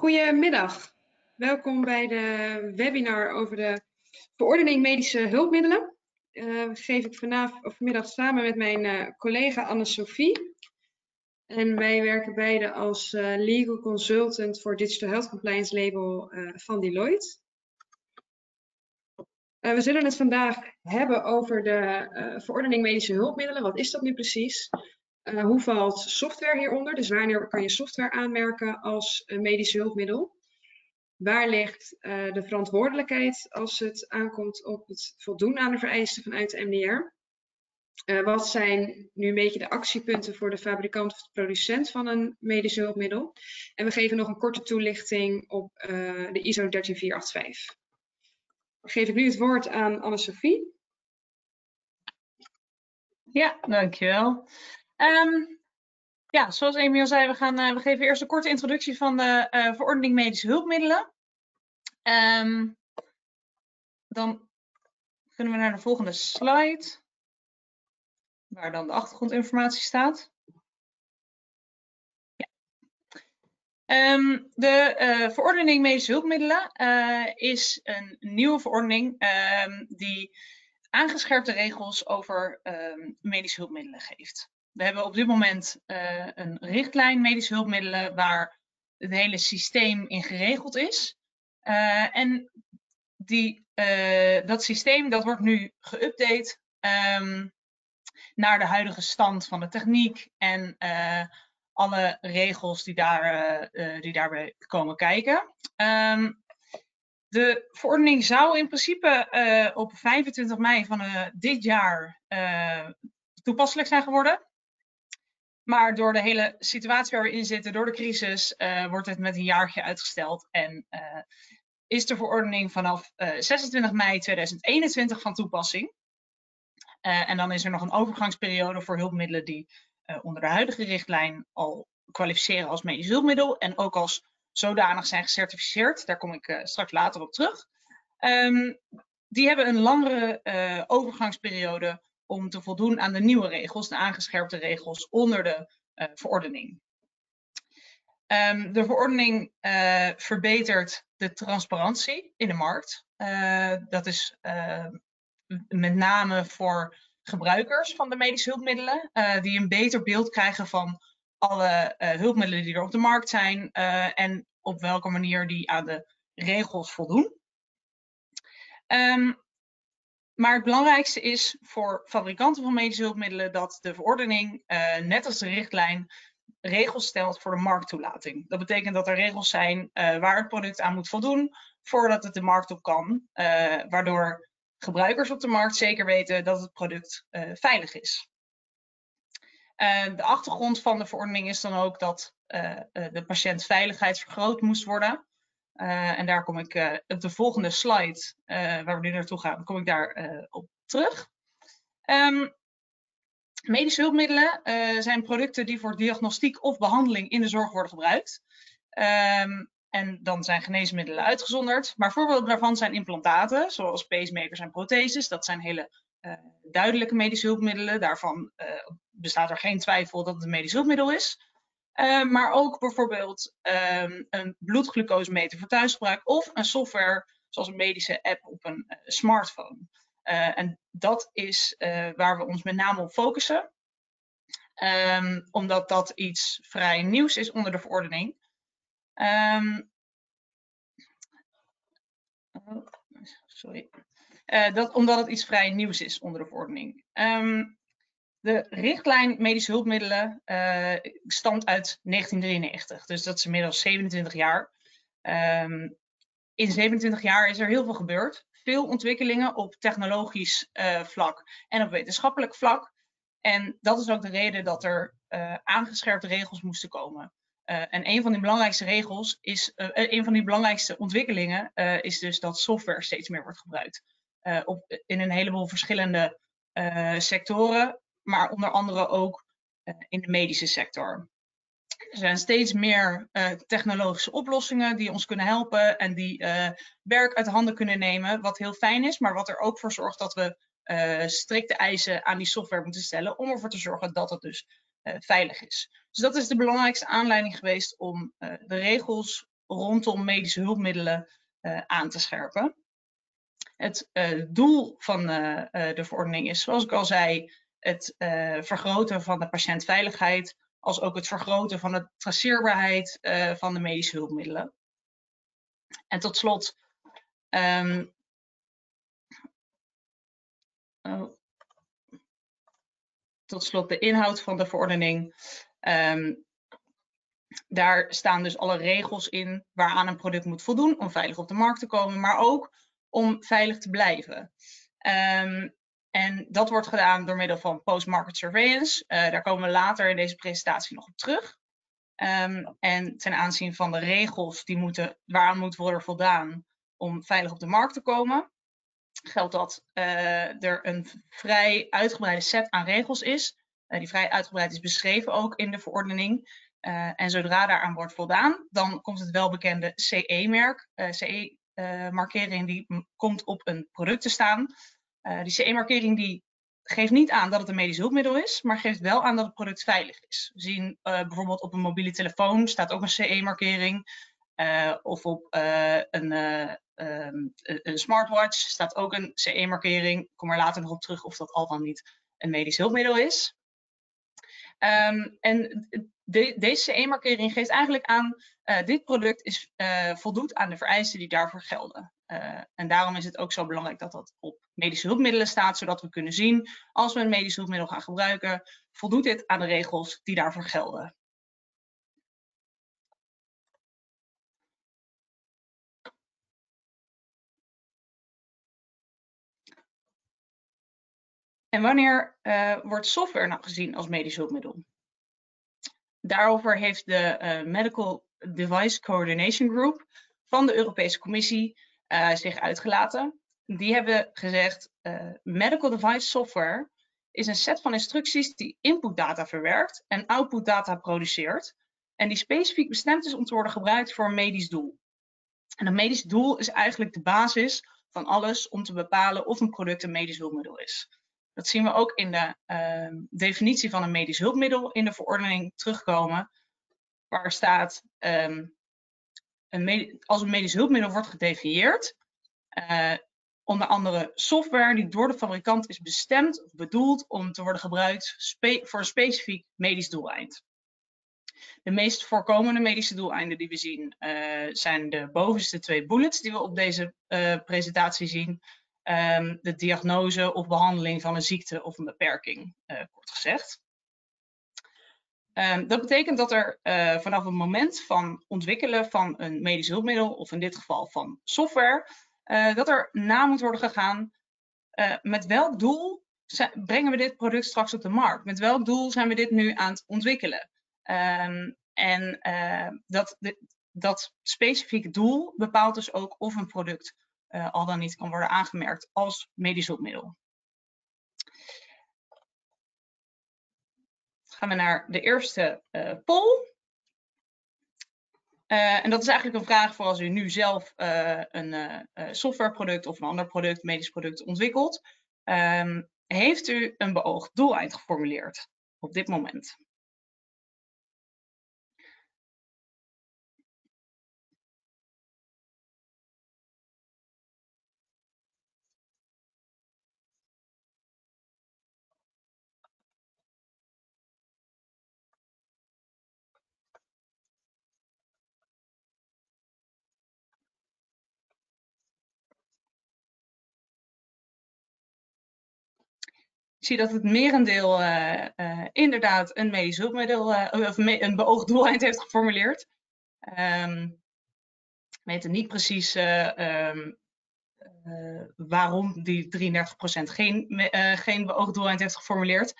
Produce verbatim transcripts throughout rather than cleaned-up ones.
Goedemiddag, welkom bij de webinar over de verordening medische hulpmiddelen. Uh, dat geef ik vanavond of vanmiddag samen met mijn uh, collega Anne-Sophie. En wij werken beide als uh, legal consultant voor Digital Health Compliance Label uh, van Deloitte. Uh, we zullen het vandaag hebben over de uh, verordening medische hulpmiddelen. Wat is dat nu precies? Uh, hoe valt software hieronder? Dus wanneer kan je software aanmerken als uh, medisch hulpmiddel? Waar ligt uh, de verantwoordelijkheid als het aankomt op het voldoen aan de vereisten vanuit de M D R? Uh, wat zijn nu een beetje de actiepunten voor de fabrikant of de producent van een medisch hulpmiddel? En we geven nog een korte toelichting op uh, de I S O dertien vier acht vijf. Dan geef ik nu het woord aan Anne-Sophie. Ja, dankjewel. Um, ja, zoals Emiel zei, we, gaan, uh, we geven eerst een korte introductie van de uh, verordening medische hulpmiddelen. Um, dan kunnen we naar de volgende slide, waar dan de achtergrondinformatie staat. Ja. Um, de uh, verordening medische hulpmiddelen uh, is een nieuwe verordening um, die aangescherpte regels over um, medische hulpmiddelen geeft. We hebben op dit moment uh, een richtlijn medische hulpmiddelen waar het hele systeem in geregeld is. Uh, en die, uh, dat systeem dat wordt nu geüpdate um, naar de huidige stand van de techniek en uh, alle regels die, daar, uh, die daarbij komen kijken. Um, de verordening zou in principe uh, op vijfentwintig mei van uh, dit jaar uh, toepasselijk zijn geworden. Maar door de hele situatie waar we in zitten, door de crisis, uh, wordt het met een jaartje uitgesteld. En uh, is de verordening vanaf uh, zesentwintig mei tweeduizend eenentwintig van toepassing. Uh, en dan is er nog een overgangsperiode voor hulpmiddelen die uh, onder de huidige richtlijn al kwalificeren als medisch hulpmiddel. En ook als zodanig zijn gecertificeerd. Daar kom ik uh, straks later op terug. Um, die hebben een langere uh, overgangsperiode om te voldoen aan de nieuwe regels, de aangescherpte regels onder de uh, verordening. Um, de verordening uh, verbetert de transparantie in de markt. Uh, dat is uh, met name voor gebruikers van de medische hulpmiddelen, uh, die een beter beeld krijgen van alle uh, hulpmiddelen die er op de markt zijn uh, en op welke manier die aan de regels voldoen. Um, Maar het belangrijkste is voor fabrikanten van medische hulpmiddelen dat de verordening, uh, net als de richtlijn, regels stelt voor de markttoelating. Dat betekent dat er regels zijn uh, waar het product aan moet voldoen voordat het de markt op kan. Uh, waardoor gebruikers op de markt zeker weten dat het product uh, veilig is. Uh, de achtergrond van de verordening is dan ook dat uh, de patiëntveiligheid vergroot moest worden. Uh, en daar kom ik uh, op de volgende slide, uh, waar we nu naartoe gaan, kom ik daar uh, op terug. Um, medische hulpmiddelen uh, zijn producten die voor diagnostiek of behandeling in de zorg worden gebruikt. Um, en dan zijn geneesmiddelen uitgezonderd. Maar voorbeelden daarvan zijn implantaten, zoals pacemakers en protheses. Dat zijn hele uh, duidelijke medische hulpmiddelen. Daarvan uh, bestaat er geen twijfel dat het een medisch hulpmiddel is. Uh, maar ook bijvoorbeeld um, een bloedglucosemeter voor thuisgebruik of een software zoals een medische app op een uh, smartphone. Uh, en dat is uh, waar we ons met name op focussen. Um, omdat dat iets vrij nieuws is onder de verordening. Um, oh, sorry. Uh, dat, omdat het iets vrij nieuws is onder de verordening. Um, De richtlijn medische hulpmiddelen uh, stamt uit negentien drieënnegentig, dus dat is inmiddels zevenentwintig jaar. Um, in zevenentwintig jaar is er heel veel gebeurd. Veel ontwikkelingen op technologisch uh, vlak en op wetenschappelijk vlak. En dat is ook de reden dat er uh, aangescherpte regels moesten komen. Uh, en een van die belangrijkste regels is, uh, een van die belangrijkste ontwikkelingen uh, is dus dat software steeds meer wordt gebruikt. Uh, op, in een heleboel verschillende uh, sectoren. Maar onder andere ook uh, in de medische sector. Er zijn steeds meer uh, technologische oplossingen die ons kunnen helpen en die uh, werk uit de handen kunnen nemen, wat heel fijn is, maar wat er ook voor zorgt dat we uh, strikte eisen aan die software moeten stellen om ervoor te zorgen dat het dus uh, veilig is. Dus dat is de belangrijkste aanleiding geweest om uh, de regels rondom medische hulpmiddelen uh, aan te scherpen. Het uh, doel van uh, uh, de verordening is, zoals ik al zei, het uh, vergroten van de patiëntveiligheid, als ook het vergroten van de traceerbaarheid uh, van de medische hulpmiddelen. En tot slot, um, oh, tot slot de inhoud van de verordening. Um, daar staan dus alle regels in waaraan een product moet voldoen om veilig op de markt te komen, maar ook om veilig te blijven. Um, En dat wordt gedaan door middel van post-market surveillance. Uh, daar komen we later in deze presentatie nog op terug. Um, en ten aanzien van de regels die moeten, waaraan moet worden voldaan om veilig op de markt te komen, geldt dat uh, er een vrij uitgebreide set aan regels is. Uh, die vrij uitgebreid is beschreven ook in de verordening. Uh, en zodra daaraan wordt voldaan, dan komt het welbekende C E-merk, uh, C E-markering, die komt op een product te staan. Uh, die C E-markering die geeft niet aan dat het een medisch hulpmiddel is, maar geeft wel aan dat het product veilig is. We zien uh, bijvoorbeeld op een mobiele telefoon staat ook een C E-markering. Uh, of op uh, een, uh, um, een smartwatch staat ook een C E-markering. Ik kom er later nog op terug of dat al dan niet een medisch hulpmiddel is. Um, en de, deze C E-markering geeft eigenlijk aan, uh, dit product is, uh, voldoet aan de vereisten die daarvoor gelden. Uh, en daarom is het ook zo belangrijk dat dat op medische hulpmiddelen staat, zodat we kunnen zien, als we een medisch hulpmiddel gaan gebruiken, voldoet dit aan de regels die daarvoor gelden. En wanneer uh, wordt software nou gezien als medisch hulpmiddel? Daarover heeft de uh, Medical Device Coordination Group van de Europese Commissie Uh, zich uitgelaten. Die hebben gezegd, uh, medical device software is een set van instructies die inputdata verwerkt en outputdata produceert en die specifiek bestemd is om te worden gebruikt voor een medisch doel. En een medisch doel is eigenlijk de basis van alles om te bepalen of een product een medisch hulpmiddel is. Dat zien we ook in de uh, definitie van een medisch hulpmiddel in de verordening terugkomen, waar staat... Um, Een als een medisch hulpmiddel wordt gedefinieerd, uh, onder andere software die door de fabrikant is bestemd of bedoeld om te worden gebruikt voor een specifiek medisch doeleind. De meest voorkomende medische doeleinden die we zien uh, zijn de bovenste twee bullets die we op deze uh, presentatie zien. Um, de diagnose of behandeling van een ziekte of een beperking, uh, kort gezegd. Um, dat betekent dat er uh, vanaf het moment van ontwikkelen van een medisch hulpmiddel, of in dit geval van software, uh, dat er na moet worden gegaan uh, met welk doel brengen we dit product straks op de markt? Met welk doel zijn we dit nu aan het ontwikkelen? Um, en uh, dat, de, dat specifieke doel bepaalt dus ook of een product uh, al dan niet kan worden aangemerkt als medisch hulpmiddel. Gaan we naar de eerste uh, poll. Uh, en dat is eigenlijk een vraag voor als u nu zelf uh, een uh, softwareproduct of een ander product, medisch product ontwikkelt. Um, heeft u een beoogd doeleind geformuleerd op dit moment? Ik zie dat het merendeel uh, uh, inderdaad een medisch hulpmiddel uh, of me een beoogd doeleind heeft geformuleerd. Um, we weten niet precies uh, um, uh, waarom die drieëndertig procent geen, uh, geen beoogd doeleind heeft geformuleerd.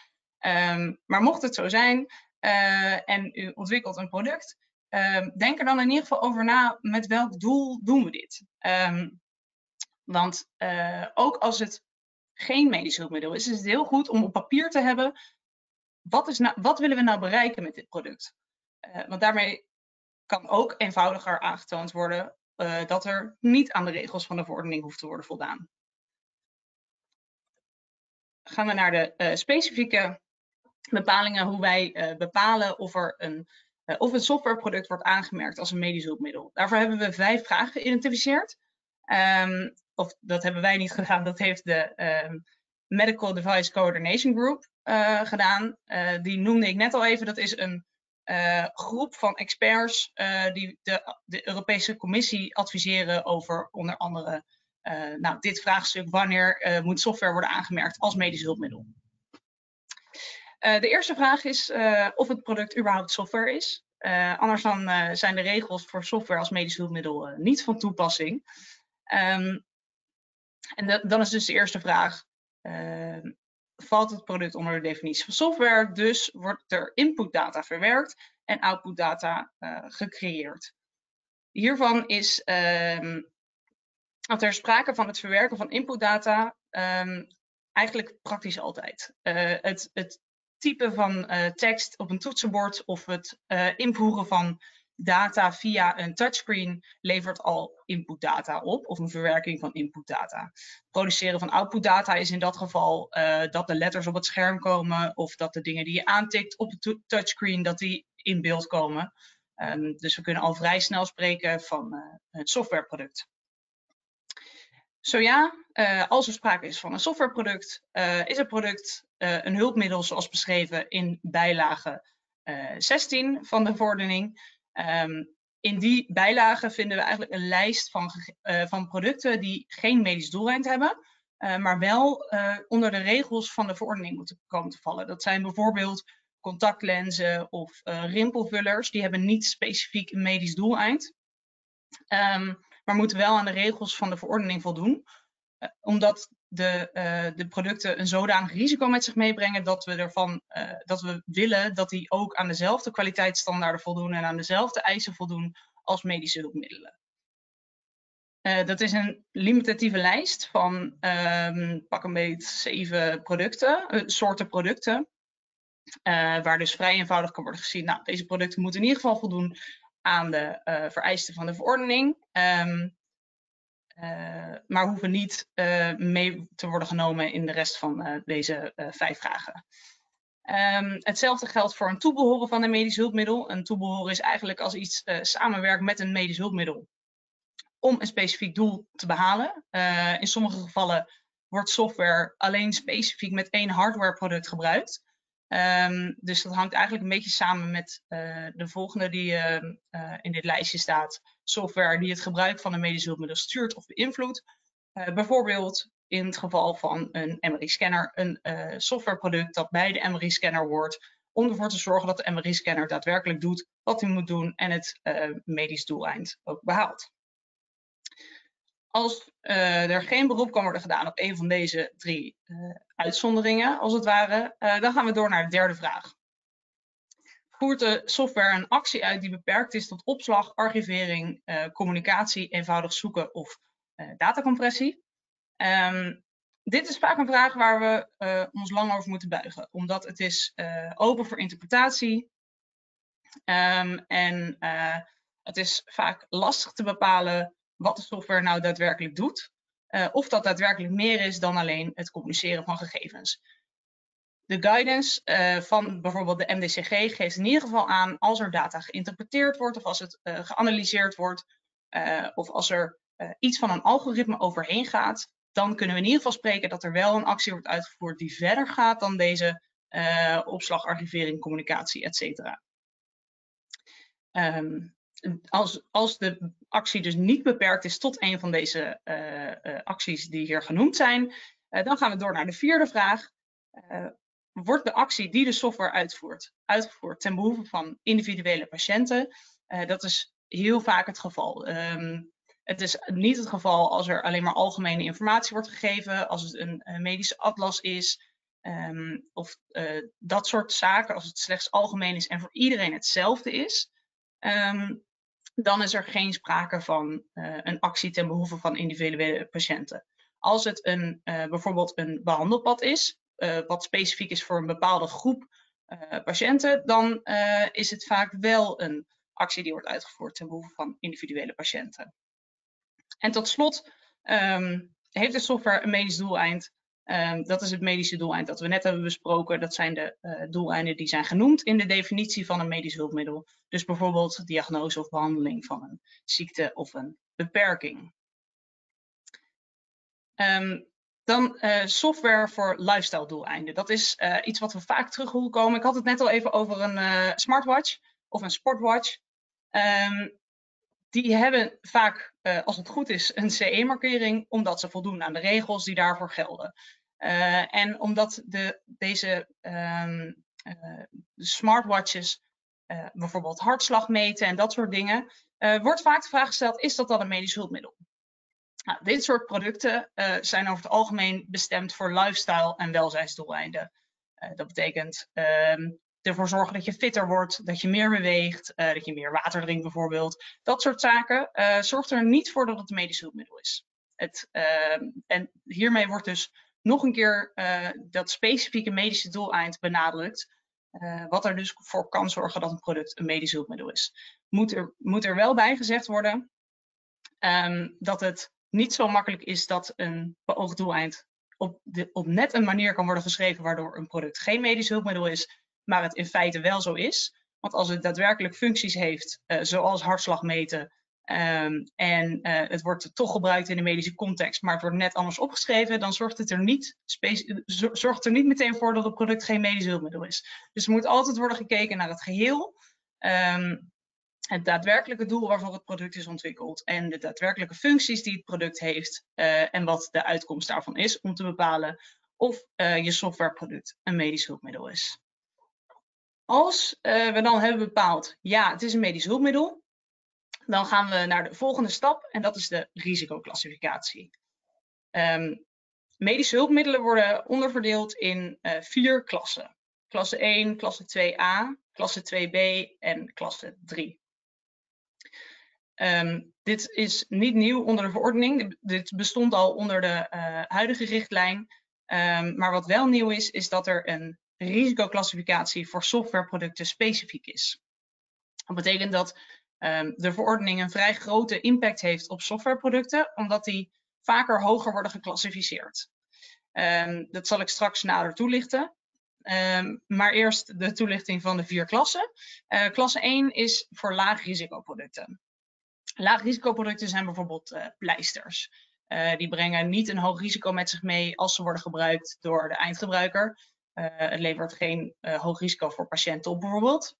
Um, maar mocht het zo zijn uh, en u ontwikkelt een product, um, denk er dan in ieder geval over na met welk doel doen we dit. Um, want uh, ook als het geen medisch hulpmiddel is, is het heel goed om op papier te hebben, wat, is nou, wat willen we nou bereiken met dit product? Uh, want daarmee kan ook eenvoudiger aangetoond worden uh, dat er niet aan de regels van de verordening hoeft te worden voldaan. Gaan we naar de uh, specifieke bepalingen, hoe wij uh, bepalen of er een of een softwareproduct wordt aangemerkt als een medisch hulpmiddel. Daarvoor hebben we vijf vragen geïdentificeerd. Um, of dat hebben wij niet gedaan, dat heeft de um, Medical Device Coordination Group uh, gedaan. Uh, die noemde ik net al even, dat is een uh, groep van experts uh, die de, de Europese Commissie adviseren over onder andere uh, nou, dit vraagstuk, wanneer uh, moet software worden aangemerkt als medisch hulpmiddel. Uh, de eerste vraag is uh, of het product überhaupt software is. Uh, anders dan uh, zijn de regels voor software als medisch hulpmiddel uh, niet van toepassing. Um, en de, dan is dus de eerste vraag, uh, valt het product onder de definitie van software? Dus wordt er inputdata verwerkt en outputdata uh, gecreëerd. Hiervan is um, dat er sprake van het verwerken van inputdata um, eigenlijk praktisch altijd. Uh, het, het type van uh, tekst op een toetsenbord of het uh, invoeren van data via een touchscreen levert al inputdata op, of een verwerking van inputdata. Produceren van outputdata is in dat geval uh, dat de letters op het scherm komen of dat de dingen die je aantikt op het touchscreen, dat die in beeld komen. Um, dus we kunnen al vrij snel spreken van uh, het softwareproduct. Zo ja, uh, als er sprake is van een softwareproduct, uh, is het product uh, een hulpmiddel zoals beschreven in bijlage uh, zestien van de verordening. Um, in die bijlage vinden we eigenlijk een lijst van, uh, van producten die geen medisch doeleind hebben, uh, maar wel uh, onder de regels van de verordening moeten komen te vallen. Dat zijn bijvoorbeeld contactlenzen of uh, rimpelvullers, die hebben niet specifiek een medisch doeleind, um, maar moeten wel aan de regels van de verordening voldoen, uh, omdat de, uh, de producten een zodanig risico met zich meebrengen dat we, ervan, uh, dat we willen dat die ook aan dezelfde kwaliteitsstandaarden voldoen en aan dezelfde eisen voldoen als medische hulpmiddelen. Uh, dat is een limitatieve lijst van um, pak een beet zeven producten, uh, soorten producten, uh, waar dus vrij eenvoudig kan worden gezien, nou, deze producten moeten in ieder geval voldoen aan de uh, vereisten van de verordening. Um, Uh, maar hoeven niet uh, mee te worden genomen in de rest van uh, deze uh, vijf vragen. Um, hetzelfde geldt voor een toebehoren van een medisch hulpmiddel. Een toebehoren is eigenlijk als iets uh, samenwerkt met een medisch hulpmiddel om een specifiek doel te behalen. Uh, in sommige gevallen wordt software alleen specifiek met één hardwareproduct gebruikt. Um, dus dat hangt eigenlijk een beetje samen met uh, de volgende die uh, uh, in dit lijstje staat. Software die het gebruik van een medisch hulpmiddel stuurt of beïnvloedt. Uh, bijvoorbeeld in het geval van een M R I-scanner, een uh, softwareproduct dat bij de M R I-scanner hoort, om ervoor te zorgen dat de M R I-scanner daadwerkelijk doet wat hij moet doen en het uh, medisch doeleind ook behaalt. Als uh, er geen beroep kan worden gedaan op een van deze drie uh, uitzonderingen, als het ware, uh, dan gaan we door naar de derde vraag. Voert de software een actie uit die beperkt is tot opslag, archivering, uh, communicatie, eenvoudig zoeken of uh, datacompressie? Um, dit is vaak een vraag waar we uh, ons lang over moeten buigen, omdat het is uh, open voor interpretatie um, en uh, het is vaak lastig te bepalen wat de software nou daadwerkelijk doet, uh, of dat daadwerkelijk meer is dan alleen het communiceren van gegevens. De guidance uh, van bijvoorbeeld de M D C G geeft in ieder geval aan als er data geïnterpreteerd wordt of als het uh, geanalyseerd wordt uh, of als er uh, iets van een algoritme overheen gaat, dan kunnen we in ieder geval spreken dat er wel een actie wordt uitgevoerd die verder gaat dan deze uh, opslag, archivering, communicatie, et cetera. Um, Als, als de actie dus niet beperkt is tot een van deze uh, uh, acties die hier genoemd zijn, uh, dan gaan we door naar de vierde vraag. Uh, wordt de actie die de software uitvoert, uitgevoerd ten behoeve van individuele patiënten? Uh, dat is heel vaak het geval. Um, het is niet het geval als er alleen maar algemene informatie wordt gegeven, als het een, een medische atlas is um, of uh, dat soort zaken, als het slechts algemeen is en voor iedereen hetzelfde is. Um, Dan is er geen sprake van uh, een actie ten behoeve van individuele patiënten. Als het een, uh, bijvoorbeeld een behandelpad is, uh, wat specifiek is voor een bepaalde groep uh, patiënten, dan uh, is het vaak wel een actie die wordt uitgevoerd ten behoeve van individuele patiënten. En tot slot um, heeft de software een medisch doeleind Um, dat is het medische doeleind dat we net hebben besproken. Dat zijn de uh, doeleinden die zijn genoemd in de definitie van een medisch hulpmiddel. Dus bijvoorbeeld diagnose of behandeling van een ziekte of een beperking. Um, dan uh, software voor lifestyle doeleinden. Dat is uh, iets wat we vaak terug horen komen. Ik had het net al even over een uh, smartwatch of een sportwatch. Um, Die hebben vaak, als het goed is, een C E-markering, omdat ze voldoen aan de regels die daarvoor gelden. Uh, en omdat de, deze um, uh, smartwatches uh, bijvoorbeeld hartslag meten en dat soort dingen, uh, wordt vaak de vraag gesteld, is dat dan een medisch hulpmiddel? Nou, dit soort producten uh, zijn over het algemeen bestemd voor lifestyle en welzijnsdoeleinden. Uh, dat betekent Um, ervoor zorgen dat je fitter wordt, dat je meer beweegt, uh, dat je meer water drinkt bijvoorbeeld. Dat soort zaken uh, zorgt er niet voor dat het een medisch hulpmiddel is. Het, uh, en hiermee wordt dus nog een keer uh, dat specifieke medische doeleind benadrukt. Uh, wat er dus voor kan zorgen dat een product een medisch hulpmiddel is. Moet er, moet er wel bij gezegd worden um, dat het niet zo makkelijk is dat een beoogd doeleind op, de, op net een manier kan worden geschreven waardoor een product geen medisch hulpmiddel is. Maar het in feite wel zo is. Want als het daadwerkelijk functies heeft, uh, zoals hartslag meten, um, en uh, het wordt toch gebruikt in de medische context, maar het wordt net anders opgeschreven, dan zorgt het er niet, zorgt er niet meteen voor dat het product geen medisch hulpmiddel is. Dus er moet altijd worden gekeken naar het geheel, um, het daadwerkelijke doel waarvoor het product is ontwikkeld en de daadwerkelijke functies die het product heeft uh, en wat de uitkomst daarvan is om te bepalen of uh, je softwareproduct een medisch hulpmiddel is. Als uh, we dan hebben bepaald, ja, het is een medisch hulpmiddel, dan gaan we naar de volgende stap en dat is de risicoclassificatie. Um, medische hulpmiddelen worden onderverdeeld in uh, vier klassen. Klasse één, klasse twee A, klasse twee B en klasse drie. Um, dit is niet nieuw onder de verordening. Dit bestond al onder de uh, huidige richtlijn. Um, maar wat wel nieuw is, is dat er een risicoclassificatie voor softwareproducten specifiek is. Dat betekent dat um, de verordening een vrij grote impact heeft op softwareproducten, omdat die vaker hoger worden geclassificeerd. Um, dat zal ik straks nader toelichten. Um, maar eerst de toelichting van de vier klassen. Uh, klasse één is voor laag-risicoproducten. Laag-risicoproducten zijn bijvoorbeeld uh, pleisters. Uh, die brengen niet een hoog risico met zich mee als ze worden gebruikt door de eindgebruiker. Uh, het levert geen uh, hoog risico voor patiënten op bijvoorbeeld.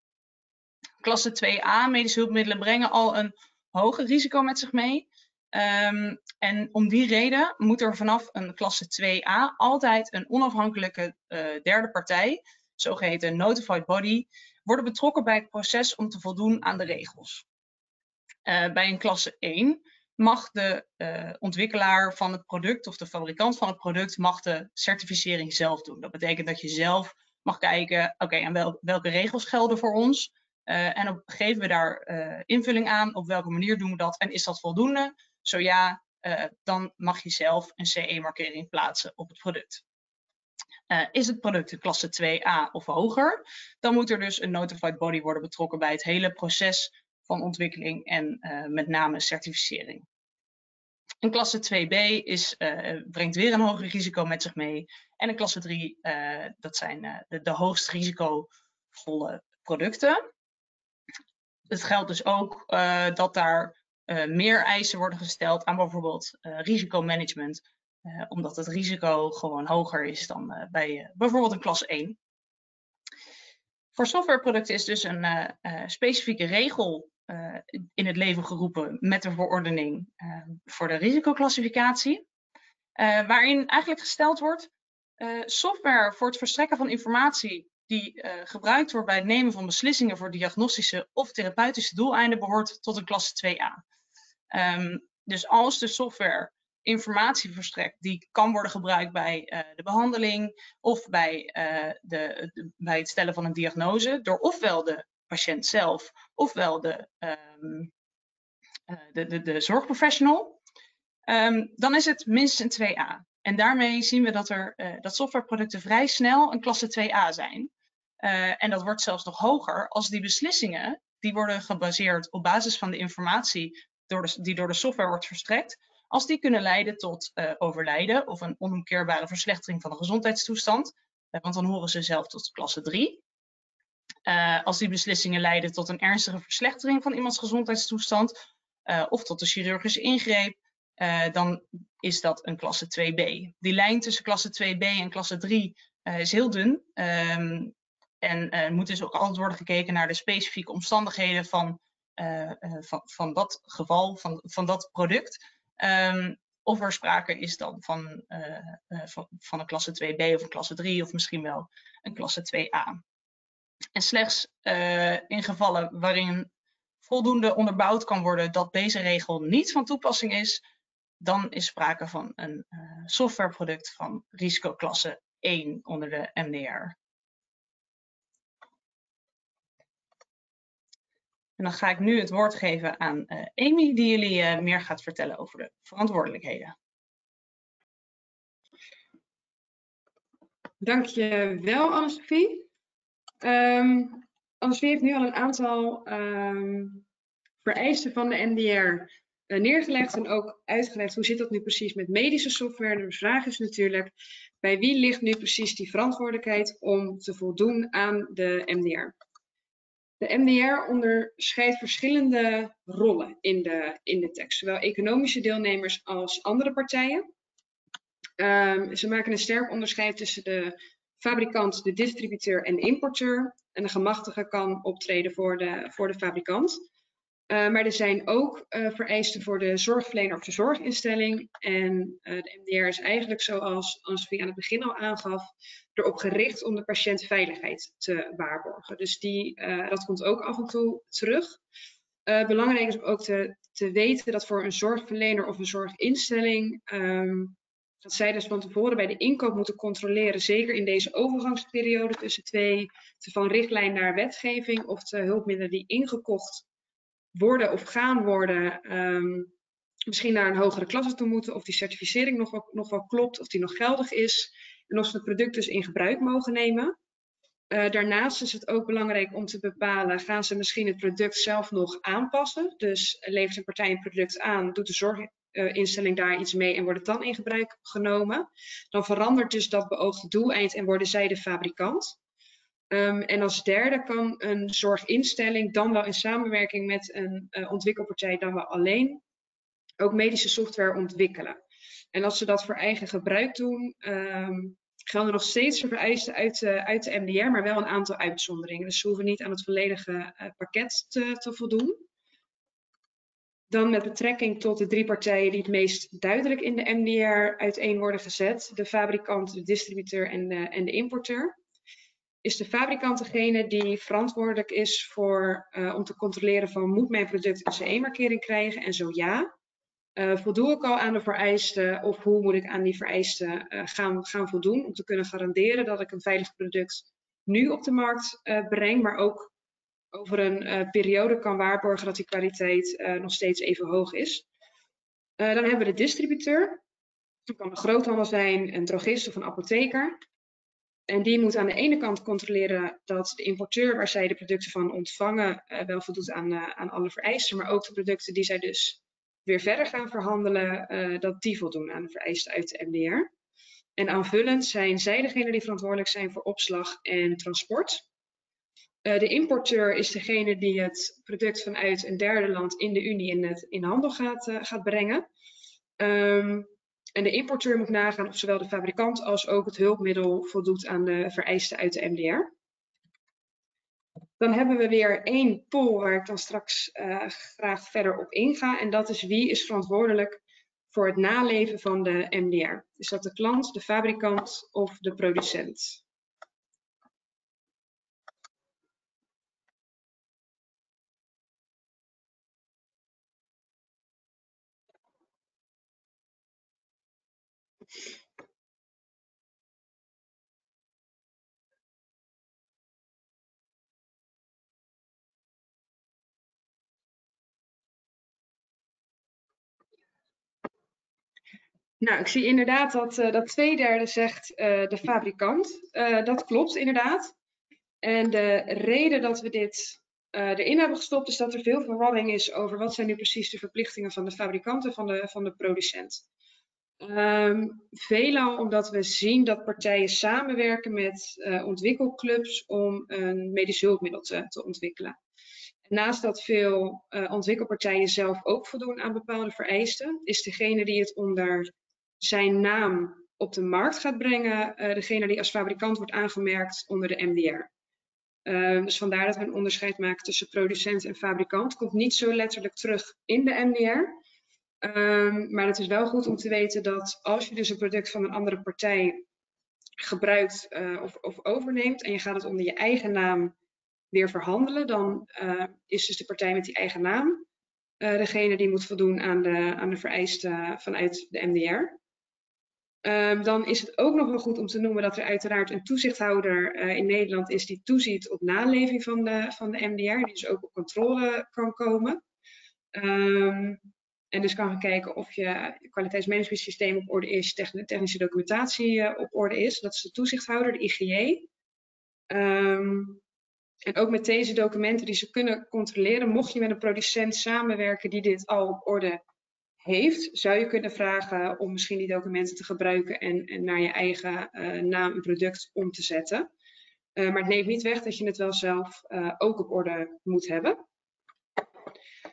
Klasse twee A, medische hulpmiddelen brengen al een hoger risico met zich mee. Um, en om die reden moet er vanaf een klasse twee A altijd een onafhankelijke uh, derde partij, zogeheten notified body, worden betrokken bij het proces om te voldoen aan de regels. Uh, bij een klasse één mag de uh, ontwikkelaar van het product of de fabrikant van het product mag de certificering zelf doen. Dat betekent dat je zelf mag kijken, oké, okay, en wel, welke regels gelden voor ons? Uh, en op, geven we daar uh, invulling aan? Op welke manier doen we dat? En is dat voldoende? Zo ja, uh, dan mag je zelf een C E-markering plaatsen op het product. Uh, is het product een klasse twee A of hoger? Dan moet er dus een notified body worden betrokken bij het hele proces van ontwikkeling en uh, met name certificering. Een klasse twee B is, uh, brengt weer een hoger risico met zich mee. En een klasse drie, uh, dat zijn uh, de, de hoogst risicovolle producten. Het geldt dus ook uh, dat daar uh, meer eisen worden gesteld aan bijvoorbeeld uh, risicomanagement. Uh, omdat het risico gewoon hoger is dan uh, bij uh, bijvoorbeeld een klasse één. Voor softwareproducten is dus een uh, uh, specifieke regel Uh, in het leven geroepen met de verordening uh, voor de risicoclassificatie. Uh, waarin eigenlijk gesteld wordt uh, software voor het verstrekken van informatie die uh, gebruikt wordt bij het nemen van beslissingen voor diagnostische of therapeutische doeleinden behoort tot een klasse twee A. Um, dus als de software informatie verstrekt die kan worden gebruikt bij uh, de behandeling of bij, uh, de, de, bij het stellen van een diagnose door ofwel de patiënt zelf, ofwel de, um, de, de, de zorgprofessional, um, dan is het minstens een twee A. En daarmee zien we dat, er, uh, dat softwareproducten vrij snel een klasse twee A zijn. Uh, en dat wordt zelfs nog hoger als die beslissingen, die worden gebaseerd op basis van de informatie door de, die door de software wordt verstrekt, als die kunnen leiden tot uh, overlijden of een onomkeerbare verslechtering van de gezondheidstoestand, uh, want dan horen ze zelf tot klasse drie. Uh, als die beslissingen leiden tot een ernstige verslechtering van iemands gezondheidstoestand uh, of tot een chirurgische ingreep, uh, dan is dat een klasse twee B. Die lijn tussen klasse twee B en klasse drie uh, is heel dun um, en uh, moet dus ook altijd worden gekeken naar de specifieke omstandigheden van, uh, van, van dat geval, van, van dat product. Um, of er sprake is dan van, uh, van, van een klasse twee B of een klasse drie of misschien wel een klasse twee A. En slechts uh, in gevallen waarin voldoende onderbouwd kan worden dat deze regel niet van toepassing is, dan is sprake van een uh, softwareproduct van risicoklasse één onder de M D R. En dan ga ik nu het woord geven aan uh, Amy, die jullie uh, meer gaat vertellen over de verantwoordelijkheden. Dankjewel, Anne-Sophie. Um, Anne-Sophie heeft nu al een aantal um, vereisten van de M D R uh, neergelegd en ook uitgelegd hoe zit dat nu precies met medische software. De vraag is natuurlijk, bij wie ligt nu precies die verantwoordelijkheid om te voldoen aan de M D R? De M D R onderscheidt verschillende rollen in de, in de tekst, zowel economische deelnemers als andere partijen. Um, ze maken een sterk onderscheid tussen de fabrikant, de distributeur en de importeur. En de gemachtigde kan optreden voor de, voor de fabrikant. Uh, maar er zijn ook uh, vereisten voor de zorgverlener of de zorginstelling. En uh, de M D R is eigenlijk, zoals Anne-Sophie aan het begin al aangaf, erop gericht om de patiëntveiligheid te waarborgen. Dus die, uh, dat komt ook af en toe terug. Uh, belangrijk is ook te, te weten dat voor een zorgverlener of een zorginstelling, um, dat zij dus van tevoren bij de inkoop moeten controleren, zeker in deze overgangsperiode tussen twee, van richtlijn naar wetgeving, of de hulpmiddelen die ingekocht worden of gaan worden, um, misschien naar een hogere klasse toe moeten, of die certificering nog wel, nog wel klopt, of die nog geldig is, en of ze het product dus in gebruik mogen nemen. Uh, daarnaast is het ook belangrijk om te bepalen, gaan ze misschien het product zelf nog aanpassen? Dus levert een partij een product aan, doet de zorginstelling uh, daar iets mee en wordt het dan in gebruik genomen? Dan verandert dus dat beoogde doeleind en worden zij de fabrikant. Um, en als derde kan een zorginstelling dan wel in samenwerking met een uh, ontwikkelpartij, dan wel alleen, ook medische software ontwikkelen. En als ze dat voor eigen gebruik doen, um, gelden nog steeds de vereisten uit, uh, uit de M D R, maar wel een aantal uitzonderingen. Dus ze hoeven niet aan het volledige uh, pakket te, te voldoen. Dan met betrekking tot de drie partijen die het meest duidelijk in de M D R uiteen worden gezet. De fabrikant, de distributeur en de, en de importeur. Is de fabrikant degene die verantwoordelijk is voor, uh, om te controleren van moet mijn product een C E-markering krijgen en zo ja. Uh, voldoe ik al aan de vereisten of hoe moet ik aan die vereisten uh, gaan, gaan voldoen om te kunnen garanderen dat ik een veilig product nu op de markt uh, breng, maar ook over een uh, periode kan waarborgen dat die kwaliteit uh, nog steeds even hoog is. Uh, dan hebben we de distributeur. Dat kan een groothandel zijn, een drogist of een apotheker. En die moet aan de ene kant controleren dat de importeur waar zij de producten van ontvangen uh, wel voldoet aan, uh, aan alle vereisten, maar ook de producten die zij dus weer verder gaan verhandelen, uh, dat die voldoen aan de vereisten uit de M D R. En aanvullend zijn zij degene die verantwoordelijk zijn voor opslag en transport. Uh, de importeur is degene die het product vanuit een derde land in de Unie in, het, in handel gaat, uh, gaat brengen. Um, En de importeur moet nagaan of zowel de fabrikant als ook het hulpmiddel voldoet aan de vereisten uit de M D R. Dan hebben we weer één pool waar ik dan straks uh, graag verder op inga. En dat is wie is verantwoordelijk voor het naleven van de M D R. Is dat de klant, de fabrikant of de producent? Nou, ik zie inderdaad dat, uh, dat twee derde zegt uh, de fabrikant. Uh, dat klopt inderdaad. En de reden dat we dit uh, erin hebben gestopt, is dat er veel verwarring is over wat zijn nu precies de verplichtingen van de fabrikanten, van de, van de producent. Um, veelal omdat we zien dat partijen samenwerken met uh, ontwikkelclubs om een medisch hulpmiddel te, te ontwikkelen. Naast dat veel uh, ontwikkelpartijen zelf ook voldoen aan bepaalde vereisten, is degene die het onder zijn naam op de markt gaat brengen, uh, degene die als fabrikant wordt aangemerkt onder de M D R. Uh, dus vandaar dat we een onderscheid maken tussen producent en fabrikant. Komt niet zo letterlijk terug in de M D R. Um, maar het is wel goed om te weten dat als je dus een product van een andere partij gebruikt uh, of, of overneemt en je gaat het onder je eigen naam weer verhandelen, dan uh, is dus de partij met die eigen naam uh, degene die moet voldoen aan de, aan de vereisten vanuit de M D R. Um, dan is het ook nog wel goed om te noemen dat er uiteraard een toezichthouder uh, in Nederland is die toeziet op naleving van de, van de M D R, die dus ook op controle kan komen. Um, En dus kan gaan kijken of je kwaliteitsmanagementsysteem op orde is, technische documentatie op orde is. Dat is de toezichthouder, de I G J. Um, en ook met deze documenten die ze kunnen controleren, mocht je met een producent samenwerken die dit al op orde heeft, zou je kunnen vragen om misschien die documenten te gebruiken en, en naar je eigen uh, naam en product om te zetten. Uh, maar het neemt niet weg dat je het wel zelf uh, ook op orde moet hebben.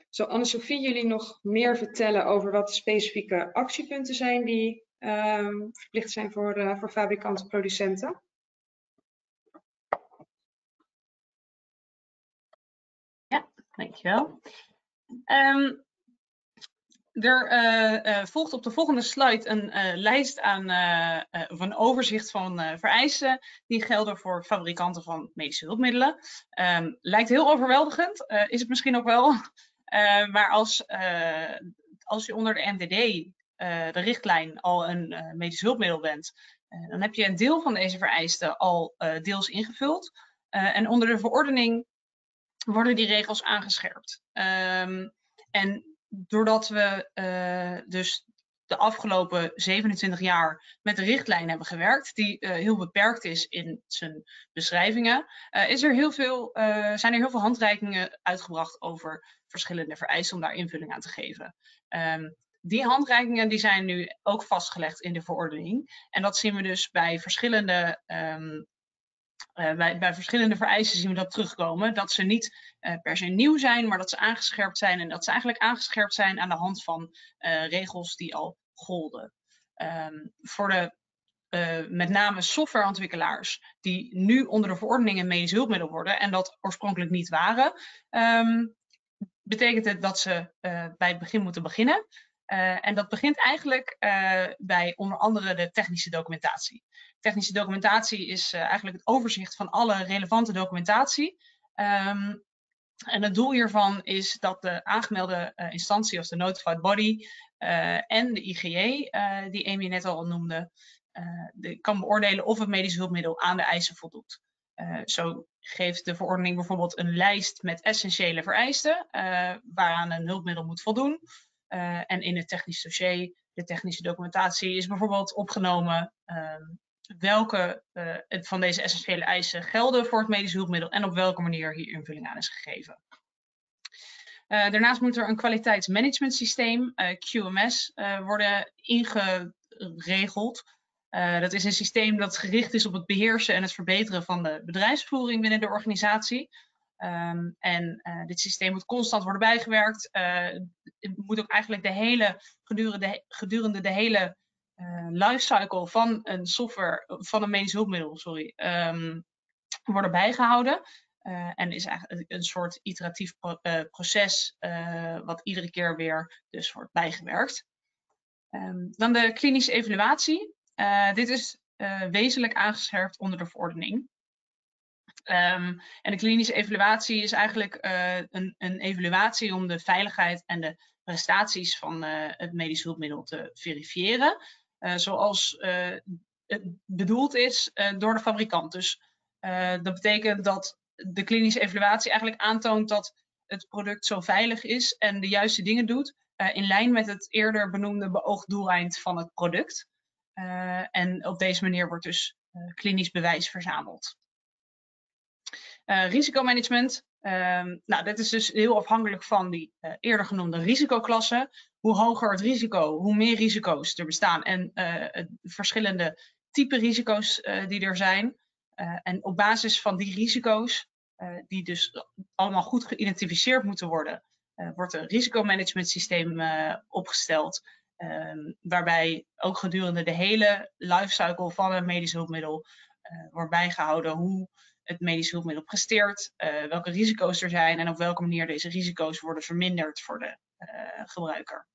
Zal Anne-Sophie jullie nog meer vertellen over wat de specifieke actiepunten zijn die uh, verplicht zijn voor, uh, voor fabrikanten en producenten? Ja, dankjewel. Um, er uh, uh, volgt op de volgende slide een uh, lijst aan uh, uh, of een overzicht van uh, vereisten die gelden voor fabrikanten van medische hulpmiddelen. Um, lijkt heel overweldigend, uh, is het misschien ook wel. Uh, maar als, uh, als je onder de M D D, uh, de richtlijn, al een uh, medisch hulpmiddel bent, uh, dan heb je een deel van deze vereisten al uh, deels ingevuld. Uh, en onder de verordening worden die regels aangescherpt. Um, en doordat we uh, dus de afgelopen zevenentwintig jaar met de richtlijn hebben gewerkt, die uh, heel beperkt is in zijn beschrijvingen, uh, is er heel veel, uh, zijn er heel veel handreikingen uitgebracht over verschillende vereisten om daar invulling aan te geven. Um, die handreikingen die zijn nu ook vastgelegd in de verordening. En dat zien we dus bij verschillende, um, uh, bij, bij verschillende vereisten zien we dat terugkomen. Dat ze niet uh, per se nieuw zijn, maar dat ze aangescherpt zijn. En dat ze eigenlijk aangescherpt zijn aan de hand van uh, regels die al golden. Um, voor de Uh, met name softwareontwikkelaars die nu onder de verordening een medisch hulpmiddel worden en dat oorspronkelijk niet waren, um, betekent het dat ze uh, bij het begin moeten beginnen. Uh, en dat begint eigenlijk uh, bij onder andere de technische documentatie. Technische documentatie is uh, eigenlijk het overzicht van alle relevante documentatie. Um, En het doel hiervan is dat de aangemelde uh, instantie of de notified body uh, en de I G J, uh, die Amy net al noemde, uh, de, kan beoordelen of het medisch hulpmiddel aan de eisen voldoet. Uh, zo geeft de verordening bijvoorbeeld een lijst met essentiële vereisten uh, waaraan een hulpmiddel moet voldoen. Uh, en in het technisch dossier, de technische documentatie, is bijvoorbeeld opgenomen uh, welke uh, van deze essentiële eisen gelden voor het medisch hulpmiddel en op welke manier hier invulling aan is gegeven. Uh, daarnaast moet er een kwaliteitsmanagementsysteem, uh, Q M S, uh, worden ingeregeld. Uh, dat is een systeem dat gericht is op het beheersen en het verbeteren van de bedrijfsvoering binnen de organisatie. Um, en uh, dit systeem moet constant worden bijgewerkt. Uh, het moet ook eigenlijk de hele, gedurende, gedurende de hele... Uh, lifecycle van een software, van een medisch hulpmiddel, sorry, um, worden bijgehouden. Uh, en is eigenlijk een soort iteratief pro uh, proces uh, wat iedere keer weer dus wordt bijgewerkt. Um, dan de klinische evaluatie. Uh, dit is uh, wezenlijk aangescherpt onder de verordening. Um, en de klinische evaluatie is eigenlijk uh, een, een evaluatie om de veiligheid en de prestaties van uh, het medisch hulpmiddel te verifiëren. Uh, zoals uh, het bedoeld is uh, door de fabrikant. Dus uh, dat betekent dat de klinische evaluatie eigenlijk aantoont dat het product zo veilig is en de juiste dingen doet uh, in lijn met het eerder benoemde beoogd doeleind van het product. Uh, en op deze manier wordt dus uh, klinisch bewijs verzameld. Uh, risicomanagement. Um, nou, dat is dus heel afhankelijk van die uh, eerder genoemde risicoklassen. Hoe hoger het risico, hoe meer risico's er bestaan en uh, verschillende type risico's uh, die er zijn. Uh, en op basis van die risico's, uh, die dus allemaal goed geïdentificeerd moeten worden, uh, wordt een risicomanagementsysteem uh, opgesteld. Um, waarbij ook gedurende de hele lifecycle van een medisch hulpmiddel uh, wordt bijgehouden hoe het medisch hulpmiddel presteert, uh, welke risico's er zijn en op welke manier deze risico's worden verminderd voor de uh, gebruiker.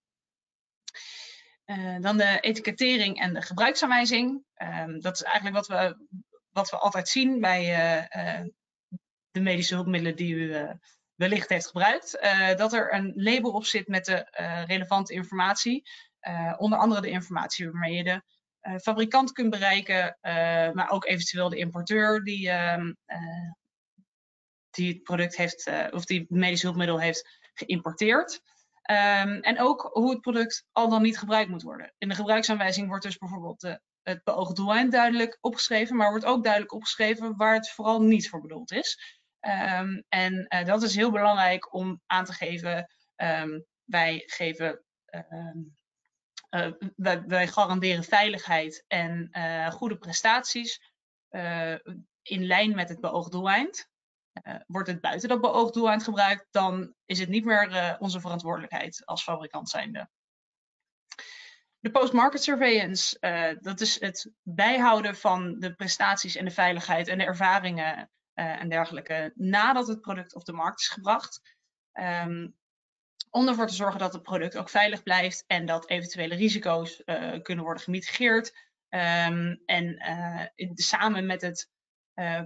Uh, dan de etikettering en de gebruiksaanwijzing. Um, dat is eigenlijk wat we, wat we altijd zien bij uh, uh, de medische hulpmiddelen die u uh, wellicht heeft gebruikt. Uh, dat er een label op zit met de uh, relevante informatie. Uh, onder andere de informatie waarmee je de Uh, fabrikant kunt bereiken, uh, maar ook eventueel de importeur die, uh, uh, die het product heeft uh, of die medisch hulpmiddel heeft geïmporteerd. Um, en ook hoe het product al dan niet gebruikt moet worden. In de gebruiksaanwijzing wordt dus bijvoorbeeld de, het beoogd doeleind duidelijk opgeschreven, maar wordt ook duidelijk opgeschreven waar het vooral niet voor bedoeld is. Um, en uh, dat is heel belangrijk om aan te geven. Um, wij geven... Um, Uh, wij, wij garanderen veiligheid en uh, goede prestaties uh, in lijn met het beoogd doeleind. Uh, wordt het buiten dat beoogd doeleind gebruikt, dan is het niet meer uh, onze verantwoordelijkheid als fabrikant zijnde. De post-market surveillance, uh, dat is het bijhouden van de prestaties en de veiligheid en de ervaringen uh, en dergelijke nadat het product op de markt is gebracht. Um, Om ervoor te zorgen dat het product ook veilig blijft en dat eventuele risico's uh, kunnen worden gemitigeerd. Um, en uh, samen met het uh,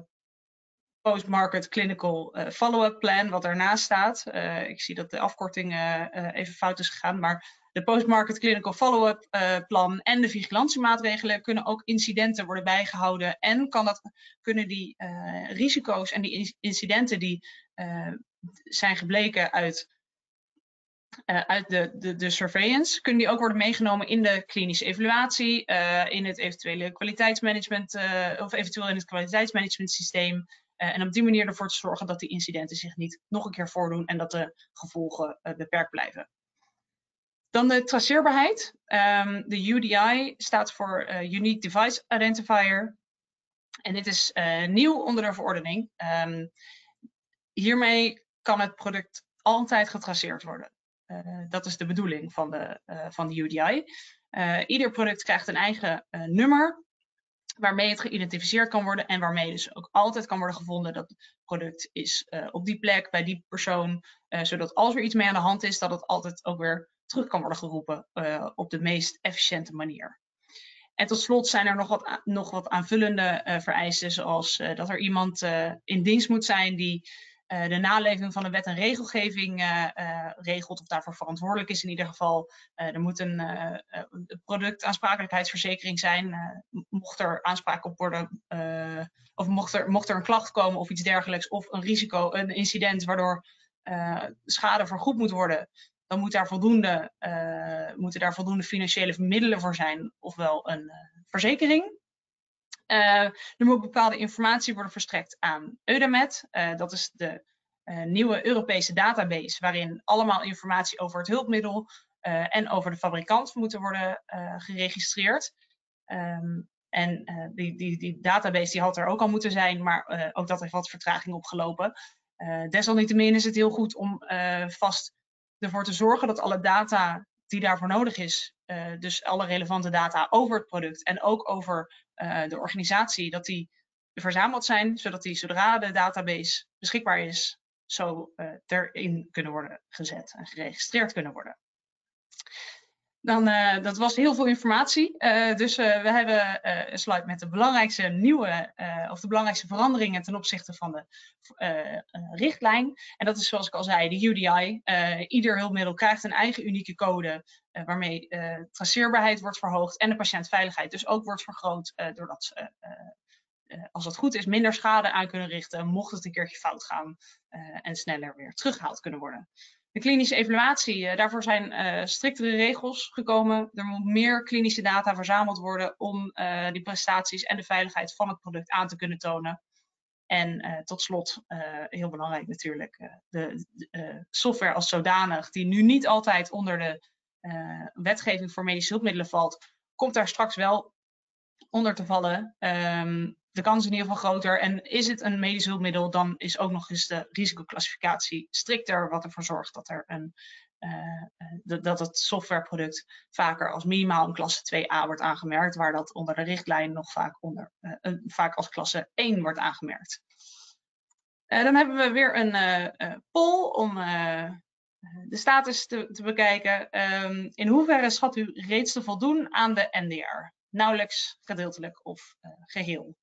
post-market clinical uh, follow-up plan wat daarnaast staat. Uh, ik zie dat de afkorting uh, uh, even fout is gegaan. Maar de post-market clinical follow-up uh, plan en de vigilantiemaatregelen kunnen ook incidenten worden bijgehouden. En kan dat, kunnen die uh, risico's en die incidenten die uh, zijn gebleken uit... Uh, uit de, de, de surveillance, kunnen die ook worden meegenomen in de klinische evaluatie, uh, in het eventuele kwaliteitsmanagement uh, of eventueel in het kwaliteitsmanagementsysteem. Uh, en op die manier ervoor te zorgen dat die incidenten zich niet nog een keer voordoen en dat de gevolgen uh, beperkt blijven. Dan de traceerbaarheid. Um, de U D I staat voor uh, Unique Device Identifier. En dit is uh, nieuw onder de verordening. Um, hiermee kan het product altijd getraceerd worden. Uh, dat is de bedoeling van de, uh, van de U D I. Uh, ieder product krijgt een eigen uh, nummer waarmee het geïdentificeerd kan worden en waarmee dus ook altijd kan worden gevonden dat het product is uh, op die plek, bij die persoon, uh, zodat als er iets mee aan de hand is, dat het altijd ook weer terug kan worden geroepen uh, op de meest efficiënte manier. En tot slot zijn er nog wat, nog wat aanvullende uh, vereisten, zoals uh, dat er iemand uh, in dienst moet zijn die Uh, de naleving van de wet en regelgeving uh, uh, regelt of daarvoor verantwoordelijk is in ieder geval. Uh, er moet een uh, productaansprakelijkheidsverzekering zijn. Uh, mocht er aanspraak op worden uh, of mocht er, mocht er een klacht komen of iets dergelijks of een risico, een incident waardoor uh, schade vergoed moet worden, dan moet daar voldoende, uh, moeten daar voldoende financiële middelen voor zijn ofwel een uh, verzekering. Uh, er moet bepaalde informatie worden verstrekt aan Eudamed. Uh, dat is de uh, nieuwe Europese database waarin allemaal informatie over het hulpmiddel uh, en over de fabrikant moeten worden uh, geregistreerd. Um, en uh, die, die, die database die had er ook al moeten zijn, maar uh, ook dat heeft wat vertraging opgelopen. Uh, desalniettemin is het heel goed om uh, vast ervoor te zorgen dat alle data die daarvoor nodig is, uh, dus alle relevante data over het product en ook over uh, de organisatie, dat die verzameld zijn, zodat die zodra de database beschikbaar is, zo uh, erin kunnen worden gezet en geregistreerd kunnen worden. Dan, uh, dat was heel veel informatie, uh, dus uh, we hebben uh, een slide met de belangrijkste nieuwe, uh, of de belangrijkste veranderingen ten opzichte van de uh, uh, richtlijn. En dat is zoals ik al zei, de U D I. Uh, ieder hulpmiddel krijgt een eigen unieke code uh, waarmee uh, traceerbaarheid wordt verhoogd en de patiëntveiligheid dus ook wordt vergroot, uh, doordat ze, uh, uh, als dat goed is, minder schade aan kunnen richten, mocht het een keertje fout gaan uh, en sneller weer teruggehaald kunnen worden. De klinische evaluatie, daarvoor zijn uh, striktere regels gekomen. Er moet meer klinische data verzameld worden om uh, die prestaties en de veiligheid van het product aan te kunnen tonen. En uh, tot slot, uh, heel belangrijk natuurlijk, uh, de, de uh, software als zodanig, die nu niet altijd onder de uh, wetgeving voor medische hulpmiddelen valt, komt daar straks wel onder te vallen. Um, de kans is in ieder geval groter. En is het een medisch hulpmiddel, dan is ook nog eens de risicoclassificatie strikter, wat ervoor zorgt dat er een... Uh, dat het softwareproduct vaker als minimaal een klasse twee A wordt aangemerkt, waar dat onder de richtlijn nog vaak, onder, uh, vaak als klasse één wordt aangemerkt. Uh, dan hebben we weer een uh, uh, poll om uh, de status te, te bekijken. Um, in hoeverre schat u reeds te voldoen aan de M D R? Nauwelijks, gedeeltelijk of uh, geheel?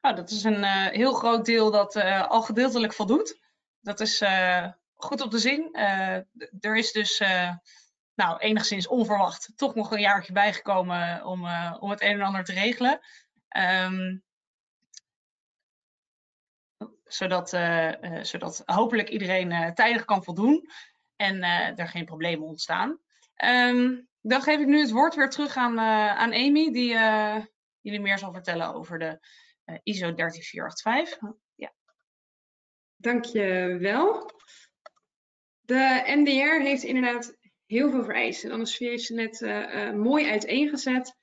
Nou, dat is een uh, heel groot deel dat uh, al gedeeltelijk voldoet. Dat is uh, goed om te zien. Uh, er is dus uh, nou, enigszins onverwacht toch nog een jaartje bijgekomen om, uh, om het een en ander te regelen. Um, zodat, uh, uh, zodat hopelijk iedereen uh, tijdig kan voldoen en uh, er geen problemen ontstaan. Um, dan geef ik nu het woord weer terug aan, uh, aan Amy, die uh, jullie meer zal vertellen over de... Uh, I S O dertien vier acht vijf. Ja. Dankjewel. De M D R heeft inderdaad heel veel vereisten. Anne-Sophie heeft ze net uh, uh, mooi uiteengezet.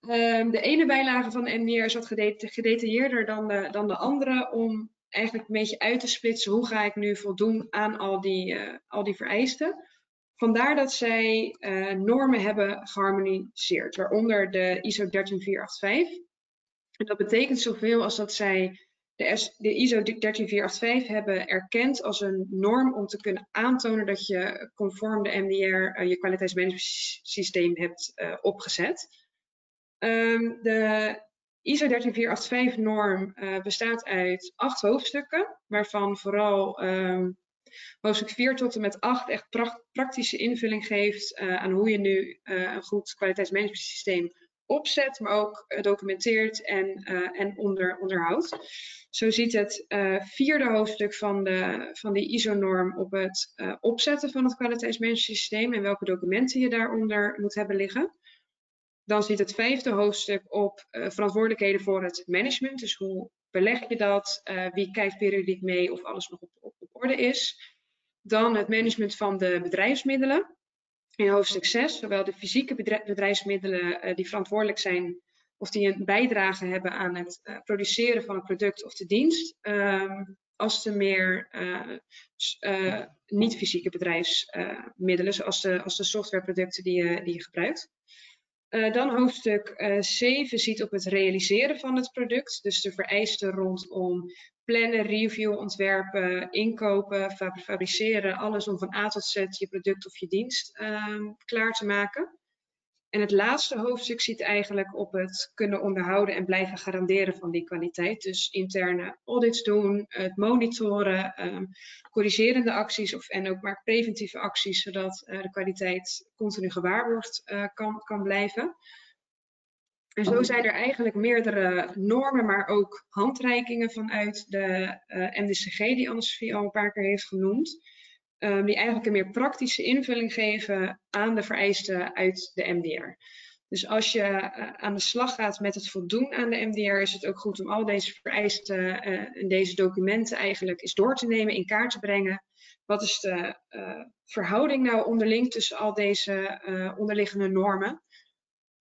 Uh, de ene bijlage van de M D R is wat gedeta gedetailleerder dan de, dan de andere, om eigenlijk een beetje uit te splitsen hoe ga ik nu voldoen aan al die, uh, al die vereisten. Vandaar dat zij uh, normen hebben geharmoniseerd, waaronder de I S O dertien vier acht vijf. En dat betekent zoveel als dat zij de, de I S O dertien vier acht vijf hebben erkend als een norm om te kunnen aantonen dat je conform de M D R uh, je kwaliteitsmanagementsysteem hebt uh, opgezet. Um, de I S O dertien vier acht vijf norm uh, bestaat uit acht hoofdstukken, waarvan vooral um, hoofdstuk vier tot en met acht echt pra praktische invulling geeft uh, aan hoe je nu uh, een goed kwaliteitsmanagementsysteem opzet, maar ook documenteert en, uh, en onder, onderhoudt. Zo ziet het uh, vierde hoofdstuk van de, van de I S O-norm op het uh, opzetten van het kwaliteitsmanagementsysteem en welke documenten je daaronder moet hebben liggen. Dan ziet het vijfde hoofdstuk op uh, verantwoordelijkheden voor het management. Dus hoe beleg je dat, uh, wie kijkt periodiek mee of alles nog op, op, op orde is. Dan het management van de bedrijfsmiddelen. In hoofdstuk zes, zowel de fysieke bedrijfsmiddelen uh, die verantwoordelijk zijn of die een bijdrage hebben aan het uh, produceren van een product of de dienst, uh, als de meer uh, uh, niet-fysieke bedrijfsmiddelen, uh, zoals de, als de softwareproducten die, uh, die je gebruikt. Uh, dan hoofdstuk uh, zeven ziet op het realiseren van het product, dus de vereisten rondom plannen, review, ontwerpen, inkopen, fabriceren, alles om van A tot Z je product of je dienst um, klaar te maken. En het laatste hoofdstuk ziet eigenlijk op het kunnen onderhouden en blijven garanderen van die kwaliteit. Dus interne audits doen, het monitoren, um, corrigerende acties of, en ook maar preventieve acties, zodat uh, de kwaliteit continu gewaarborgd uh, kan, kan blijven. En zo zijn er eigenlijk meerdere normen, maar ook handreikingen vanuit de uh, M D C G, die Anne-Sophie al een paar keer heeft genoemd, um, die eigenlijk een meer praktische invulling geven aan de vereisten uit de M D R. Dus als je uh, aan de slag gaat met het voldoen aan de M D R, is het ook goed om al deze vereisten uh, en deze documenten eigenlijk eens door te nemen, in kaart te brengen. Wat is de uh, verhouding nou onderling tussen al deze uh, onderliggende normen?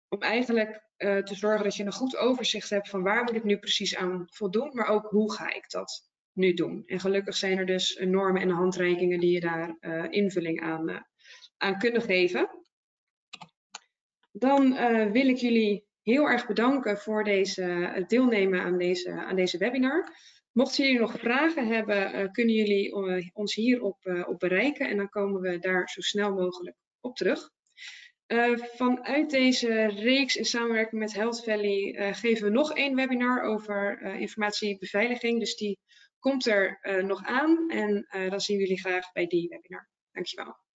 Om eigenlijk uh, te zorgen dat je een goed overzicht hebt van waar moet ik nu precies aan voldoen, maar ook hoe ga ik dat nu doen. En gelukkig zijn er dus normen en handreikingen die je daar uh, invulling aan, uh, aan kunnen geven. Dan uh, wil ik jullie heel erg bedanken voor deze, het deelnemen aan deze, aan deze webinar. Mochten jullie nog vragen hebben, uh, kunnen jullie uh, ons hierop uh, op bereiken en dan komen we daar zo snel mogelijk op terug. Uh, vanuit deze reeks in samenwerking met Health Valley uh, geven we nog één webinar over uh, informatiebeveiliging. Dus die komt er uh, nog aan en uh, dan zien we jullie graag bij die webinar. Dankjewel.